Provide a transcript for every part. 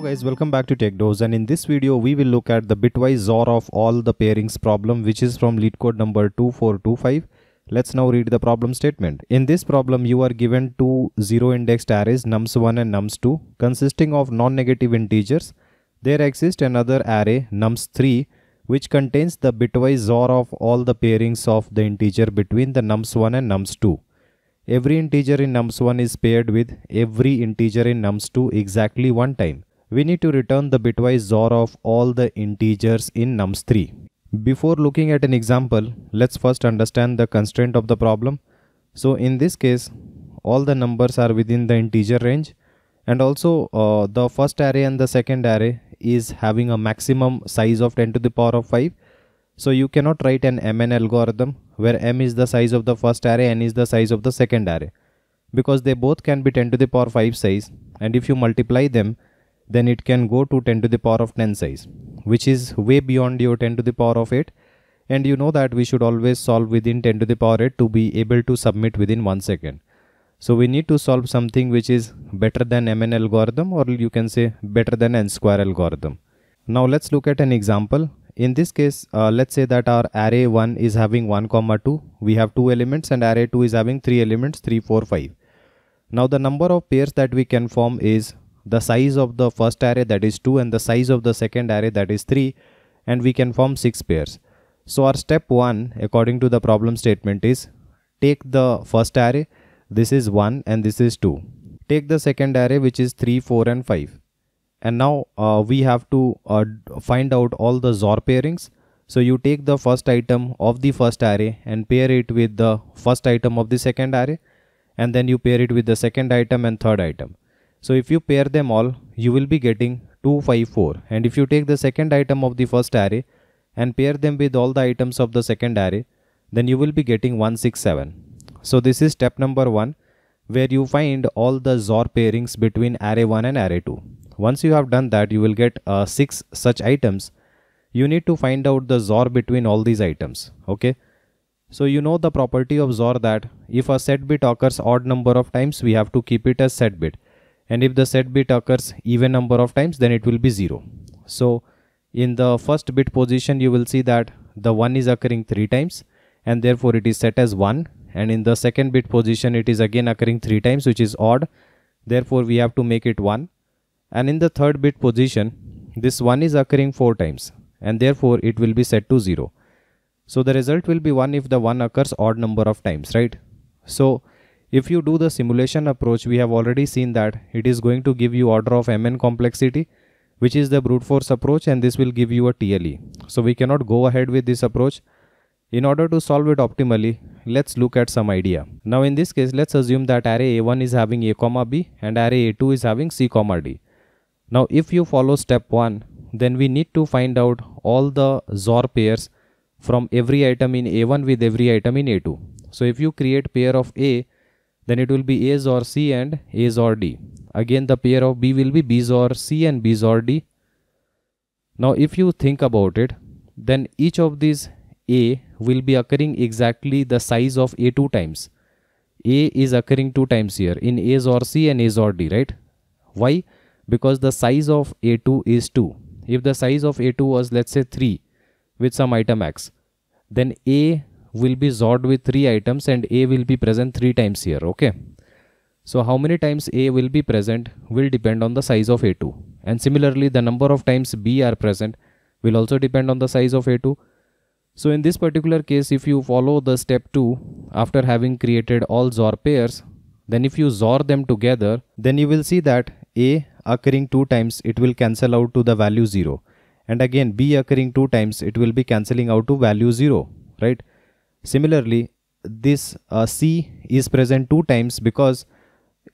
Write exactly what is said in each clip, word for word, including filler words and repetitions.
Hello guys, welcome back to TechDose, and in this video we will look at the bitwise X O R of all the pairings problem, which is from Leetcode number two four two five. Let's now read the problem statement. In this problem you are given two zero indexed arrays nums one and nums two consisting of non-negative integers. There exists another array nums three which contains the bitwise X O R of all the pairings of the integer between the nums one and nums two. Every integer in nums one is paired with every integer in nums two exactly one time. We need to return the bitwise X O R of all the integers in nums three. Before looking at an example, let's first understand the constraint of the problem. So in this case, all the numbers are within the integer range, and also uh, the first array and the second array is having a maximum size of ten to the power of five. So you cannot write an M N algorithm where M is the size of the first array, N is the size of the second array, because they both can be ten to the power five size, and if you multiply them then it can go to ten to the power of ten size, which is way beyond your ten to the power of eight, and you know that we should always solve within ten to the power eight to be able to submit within one second. So we need to solve something which is better than M N algorithm, or you can say better than N square algorithm. Now let's look at an example. In this case, uh, let's say that our array one is having one comma two, we have two elements, and array two is having three elements, three, four, five. Now the number of pairs that we can form is the size of the first array, that is two, and the size of the second array, that is three, and we can form six pairs. So our step one according to the problem statement is take the first array, this is one and this is two. Take the second array, which is three, four and five. And now uh, we have to uh, find out all the X O R pairings. So you take the first item of the first array and pair it with the first item of the second array, and then you pair it with the second item and third item. So if you pair them all, you will be getting two, five, four. And if you take the second item of the first array and pair them with all the items of the second array, then you will be getting one, six, seven. So this is step number one, where you find all the X O R pairings between array one and array two. Once you have done that, you will get uh, six such items. You need to find out the X O R between all these items. Okay. So you know the property of X O R that if a set bit occurs odd number of times, we have to keep it as set bit. And if the set bit occurs even number of times, then it will be zero. So in the first bit position, you will see that the one is occurring three times, and therefore it is set as one. And in the second bit position, it is again occurring three times, which is odd. Therefore we have to make it one. And in the third bit position, this one is occurring four times, and therefore it will be set to zero. So the result will be one if the one occurs odd number of times, right? So if you do the simulation approach, we have already seen that it is going to give you order of M N complexity, which is the brute force approach, and this will give you a T L E. So we cannot go ahead with this approach. In order to solve it optimally, let's look at some idea. Now in this case, let's assume that array A one is having A comma B and array A two is having C comma D. Now if you follow step one, then we need to find out all the X O R pairs from every item in A one with every item in A two. So if you create pair of A, then it will be A X O R C and A X O R D. Again the pair of B will be B X O R C and B X O R D. Now if you think about it, then each of these A will be occurring exactly the size of A two times. A is occurring two times here in A X O R C and A X O R D, right? Why? Because the size of A two is two. If the size of A two was, let's say, three with some item X, then A will be X O R'd with three items, and A will be present three times here. Okay. So how many times A will be present will depend on the size of A two. And similarly, the number of times B are present will also depend on the size of A two. So in this particular case, if you follow the step two, after having created all X O R pairs, then if you X O R them together, then you will see that A occurring two times, it will cancel out to the value zero, and again B occurring two times, it will be cancelling out to value zero, right? Similarly, this uh, C is present two times because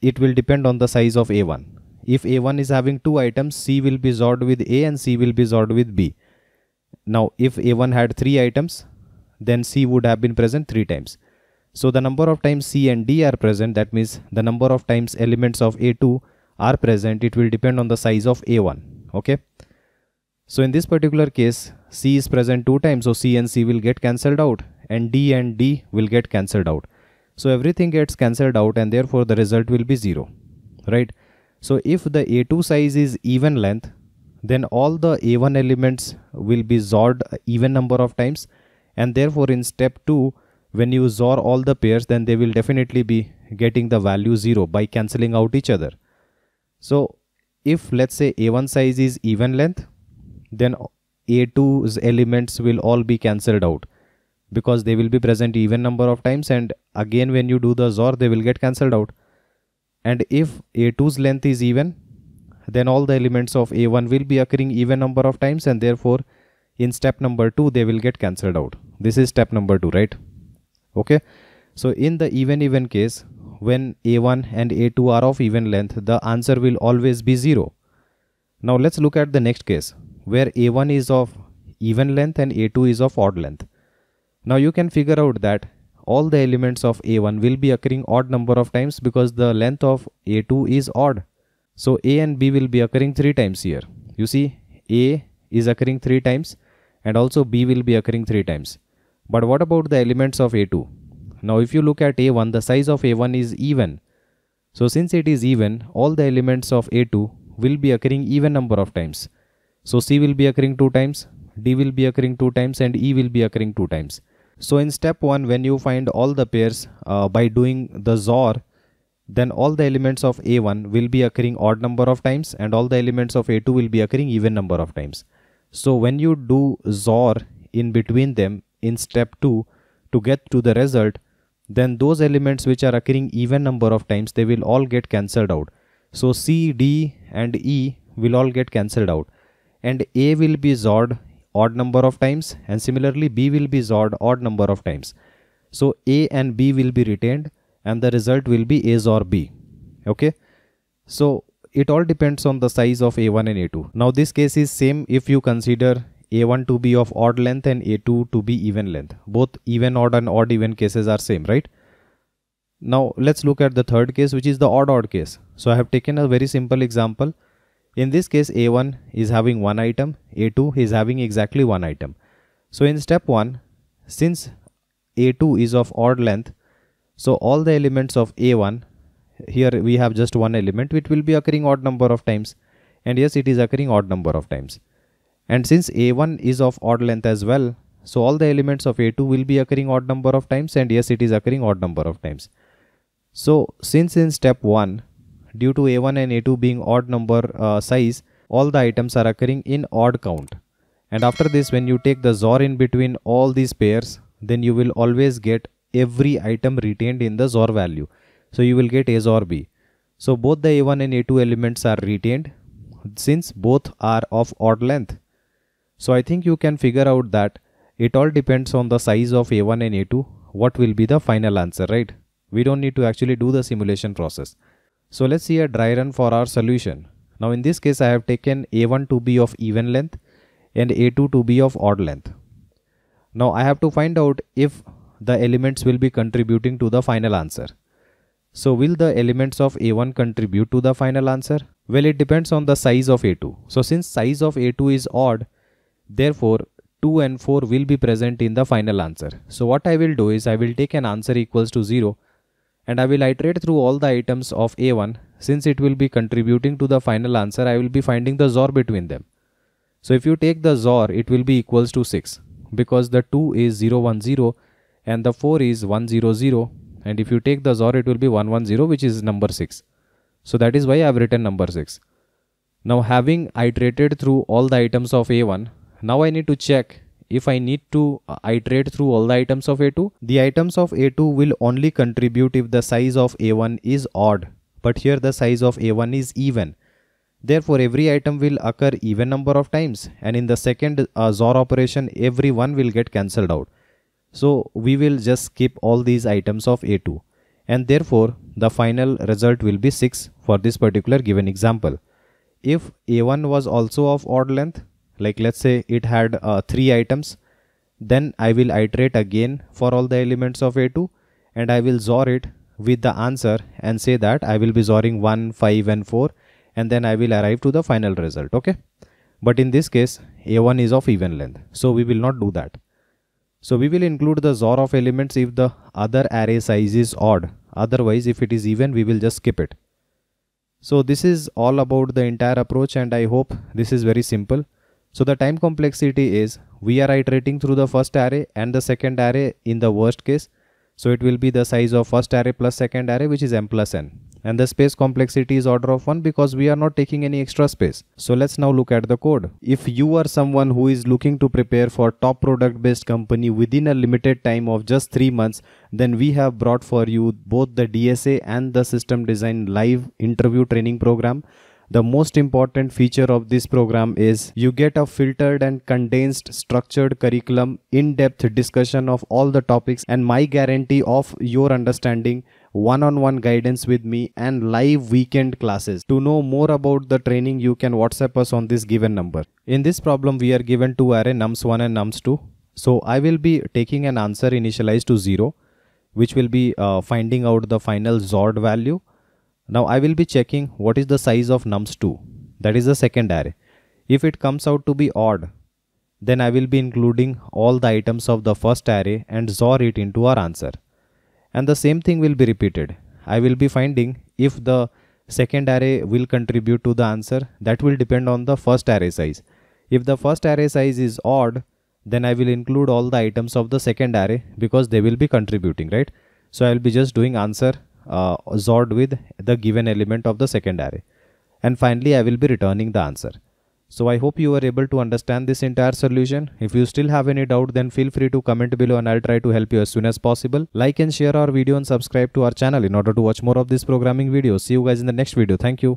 it will depend on the size of A one. If A one is having two items, C will be X O R'd with A and C will be X O R'd with B. Now if A one had three items, then C would have been present three times. So the number of times C and D are present, that means the number of times elements of A two are present, it will depend on the size of A one. Okay. So in this particular case, C is present two times, so C and C will get cancelled out, and D and D will get cancelled out. So everything gets cancelled out, and therefore the result will be zero, right? So if the A two size is even length, then all the A one elements will be XORed even number of times, and therefore in step two, when you XOR all the pairs, then they will definitely be getting the value zero by cancelling out each other. So if let's say A one size is even length, then A two's elements will all be cancelled out because they will be present even number of times, and again when you do the XOR they will get cancelled out. And if A two's length is even, then all the elements of A one will be occurring even number of times, and therefore in step number two they will get cancelled out. This is step number two, right? Okay, so in the even even case, when A one and A two are of even length, the answer will always be zero. Now let's look at the next case where A one is of even length and A two is of odd length. Now you can figure out that all the elements of A one will be occurring odd number of times because the length of A two is odd. So A and B will be occurring three times here. You see, A is occurring three times and also B will be occurring three times. But what about the elements of A two? Now if you look at A one, the size of A one is even. So since it is even, all the elements of A two will be occurring even number of times. So C will be occurring two times, D will be occurring two times, and E will be occurring two times. So in step one, when you find all the pairs uh, by doing the XOR, then all the elements of A one will be occurring odd number of times and all the elements of A two will be occurring even number of times. So when you do XOR in between them in step two to get to the result, then those elements which are occurring even number of times, they will all get cancelled out. So C, D and E will all get cancelled out, and A will be XORed odd number of times, and similarly B will be XORed odd number of times. So A and B will be retained, and the result will be A XOR B. Okay, so it all depends on the size of A one and A two. Now this case is same if you consider A one to be of odd length and A two to be even length. Both even odd and odd even cases are same, right? Now let's look at the third case, which is the odd odd case. So I have taken a very simple example. In this case, A one is having one item, A two is having exactly one item. So in step one, since A two is of odd length, so all the elements of A one, here we have just one element, which will be occurring odd number of times, and yes, it is occurring odd number of times. And since A one is of odd length as well, so all the elements of A two will be occurring odd number of times, and yes, it is occurring odd number of times. So since in step one, due to A one and A two being odd number uh, size, all the items are occurring in odd count, and after this when you take the XOR in between all these pairs, then you will always get every item retained in the XOR value. So you will get A XOR B. So both the A one and A two elements are retained since both are of odd length. So I think you can figure out that it all depends on the size of A one and A two, what will be the final answer, right? We don't need to actually do the simulation process. So let's see a dry run for our solution. Now in this case I have taken A one to be of even length and A two to be of odd length. Now I have to find out if the elements will be contributing to the final answer. So will the elements of A one contribute to the final answer? Well, it depends on the size of A two. So since size of A two is odd, therefore two and four will be present in the final answer. So what I will do is I will take an answer equals to zero, and I will iterate through all the items of A one. Since it will be contributing to the final answer, I will be finding the XOR between them. So if you take the XOR, it will be equals to six, because the two is zero one zero and the four is one zero zero, and if you take the XOR it will be one one zero, which is number six. So that is why I have written number six. Now having iterated through all the items of A one, now I need to check if I need to iterate through all the items of A two. The items of A two will only contribute if the size of A one is odd, but here the size of A one is even. Therefore every item will occur even number of times, and in the second uh, XOR operation every one will get cancelled out. So we will just skip all these items of A two, and therefore the final result will be six for this particular given example. If A one was also of odd length, like let's say it had uh, three items, then I will iterate again for all the elements of A two, and I will XOR it with the answer and say that I will be XORing one, five and four, and then I will arrive to the final result. Okay, but in this case A one is of even length, so we will not do that. So we will include the XOR of elements if the other array size is odd, otherwise if it is even we will just skip it. So this is all about the entire approach, and I hope this is very simple. So the time complexity is we are iterating through the first array and the second array in the worst case. So it will be the size of first array plus second array, which is m plus n. And the space complexity is order of one because we are not taking any extra space. So let's now look at the code. If you are someone who is looking to prepare for top product based company within a limited time of just three months, then we have brought for you both the D S A and the System Design Live interview training program. The most important feature of this program is you get a filtered and condensed structured curriculum, in-depth discussion of all the topics, and my guarantee of your understanding, one-on-one guidance with me, and live weekend classes. To know more about the training, you can WhatsApp us on this given number. In this problem, we are given two array nums one and nums two. So I will be taking an answer initialized to zero, which will be uh, finding out the final X O R value. Now I will be checking what is the size of nums two, that is the second array. If it comes out to be odd, then I will be including all the items of the first array and X O R it into our answer. And the same thing will be repeated. I will be finding if the second array will contribute to the answer. That will depend on the first array size. If the first array size is odd, then I will include all the items of the second array because they will be contributing, right? So I will be just doing answer Uh, X O R with the given element of the second array, and finally I will be returning the answer. So I hope you are able to understand this entire solution. If you still have any doubt, then feel free to comment below and I'll try to help you as soon as possible. Like and share our video and subscribe to our channel in order to watch more of this programming videos. See you guys in the next video. Thank you.